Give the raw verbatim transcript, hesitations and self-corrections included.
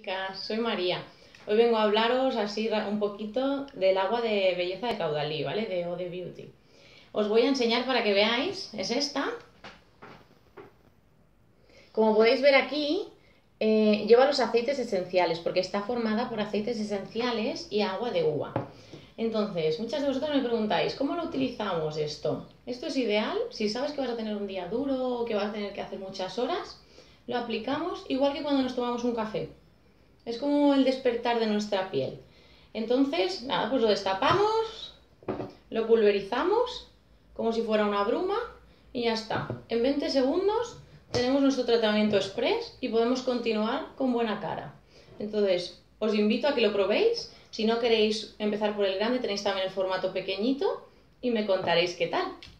chicas, soy María. Hoy vengo a hablaros así un poquito del agua de belleza de Caudalie, ¿vale? De Ode Beauty. Os voy a enseñar para que veáis, es esta. Como podéis ver aquí, eh, lleva los aceites esenciales, porque está formada por aceites esenciales y agua de uva. Entonces, muchas de vosotras me preguntáis, ¿cómo lo utilizamos esto? Esto es ideal si sabes que vas a tener un día duro o que vas a tener que hacer muchas horas. Lo aplicamos igual que cuando nos tomamos un café. Es como el despertar de nuestra piel. Entonces, nada, pues lo destapamos, lo pulverizamos como si fuera una bruma y ya está. En veinte segundos tenemos nuestro tratamiento express y podemos continuar con buena cara. Entonces, os invito a que lo probéis. Si no queréis empezar por el grande, tenéis también el formato pequeñito y me contaréis qué tal.